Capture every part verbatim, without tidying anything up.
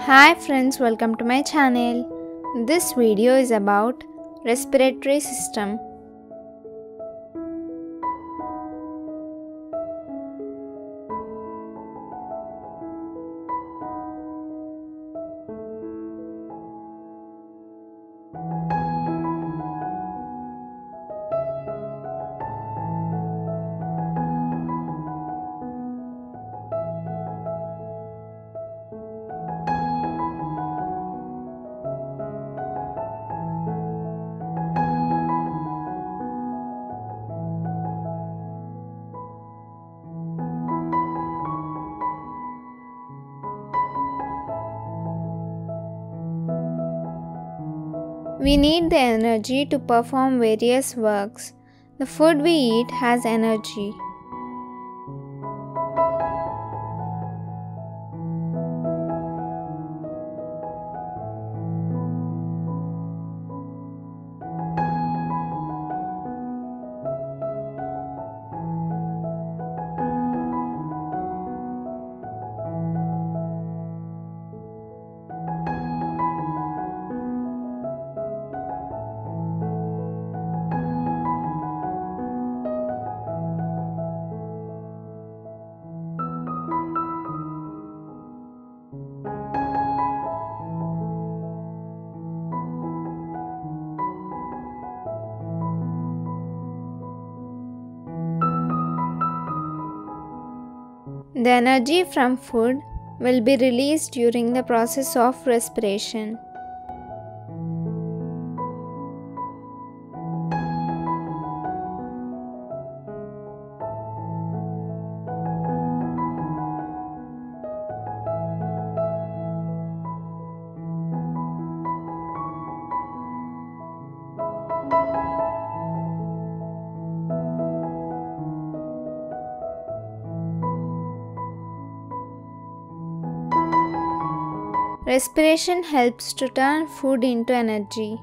Hi friends, welcome to my channel. This video is about respiratory system. We need the energy to perform various works. The food we eat has energy. The energy from food will be released during the process of respiration. Respiration helps to turn food into energy.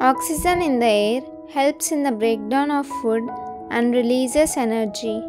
Oxygen in the air helps in the breakdown of food and releases energy.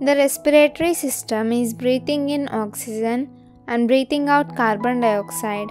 The respiratory system is breathing in oxygen and breathing out carbon dioxide.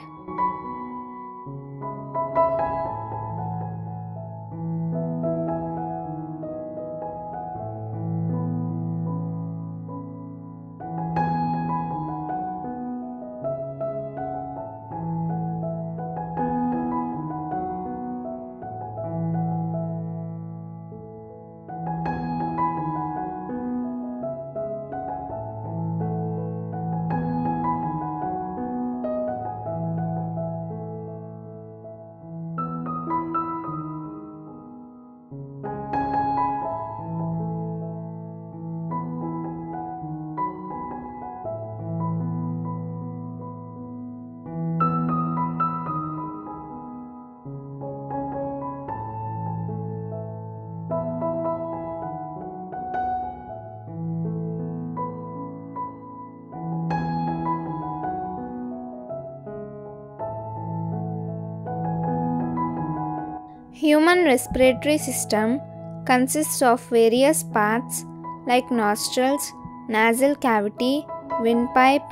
Human respiratory system consists of various parts like nostrils, nasal cavity, windpipe,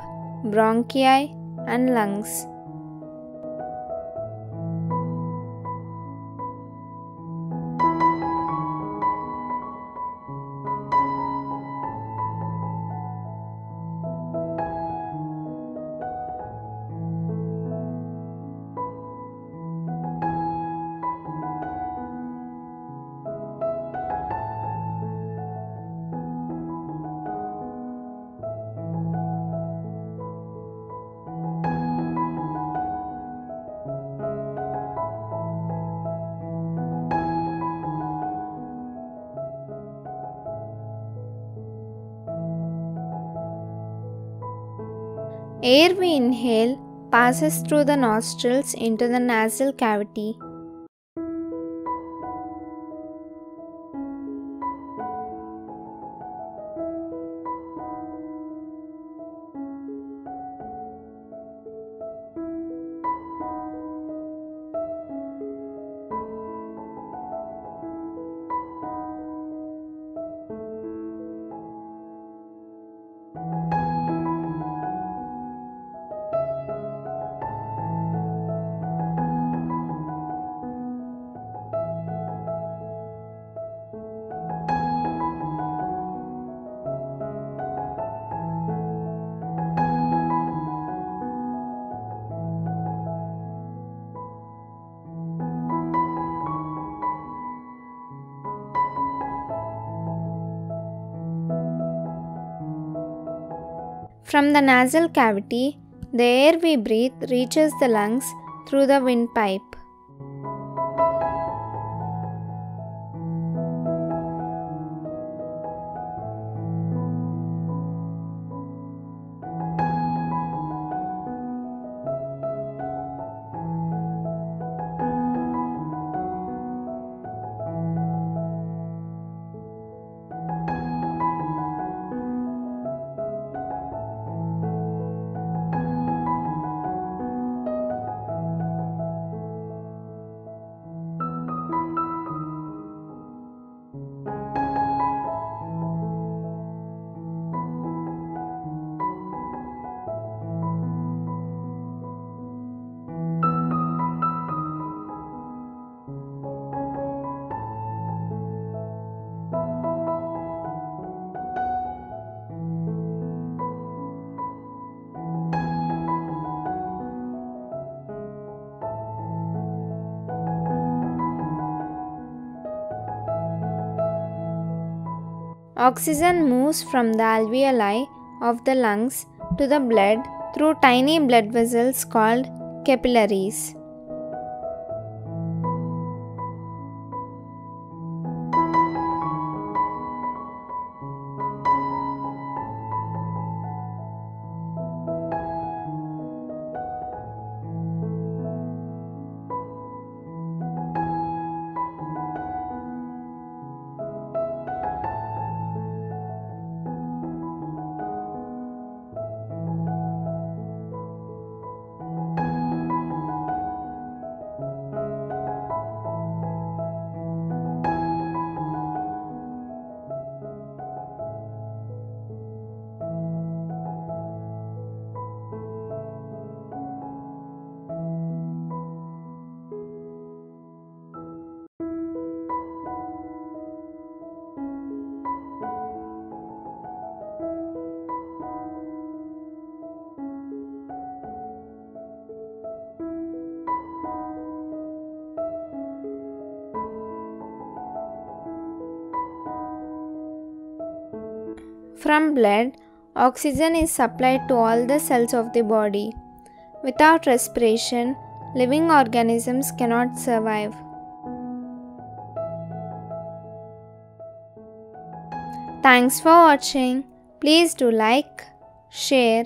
bronchi, and lungs. Air we inhale passes through the nostrils into the nasal cavity. From the nasal cavity, the air we breathe reaches the lungs through the windpipe. Oxygen moves from the alveoli of the lungs to the blood through tiny blood vessels called capillaries. From blood, oxygen is supplied to all the cells of the body. Without respiration, living organisms cannot survive. Thanks for watching. Please do like, share,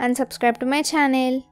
and subscribe to my channel.